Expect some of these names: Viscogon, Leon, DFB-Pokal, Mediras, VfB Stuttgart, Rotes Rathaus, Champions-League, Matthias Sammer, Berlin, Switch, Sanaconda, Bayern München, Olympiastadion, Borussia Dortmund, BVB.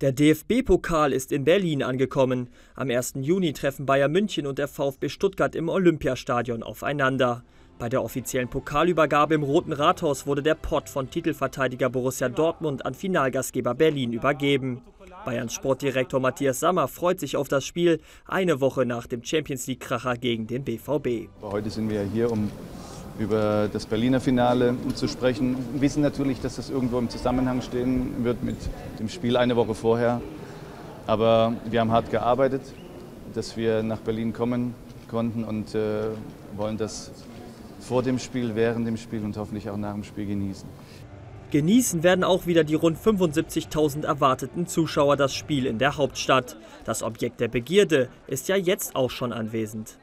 Der DFB-Pokal ist in Berlin angekommen. Am 1. Juni treffen Bayern München und der VfB Stuttgart im Olympiastadion aufeinander. Bei der offiziellen Pokalübergabe im Roten Rathaus wurde der Pott von Titelverteidiger Borussia Dortmund an Finalgastgeber Berlin übergeben. Bayerns Sportdirektor Matthias Sammer freut sich auf das Spiel, eine Woche nach dem Champions-League-Kracher gegen den BVB. Heute sind wir hier, um über das Berliner Finale zu sprechen. Wir wissen natürlich, dass das irgendwo im Zusammenhang stehen wird mit dem Spiel eine Woche vorher. Aber wir haben hart gearbeitet, dass wir nach Berlin kommen konnten und wollen das vor dem Spiel, während dem Spiel und hoffentlich auch nach dem Spiel genießen. Genießen werden auch wieder die rund 75.000 erwarteten Zuschauer das Spiel in der Hauptstadt. Das Objekt der Begierde ist ja jetzt auch schon anwesend.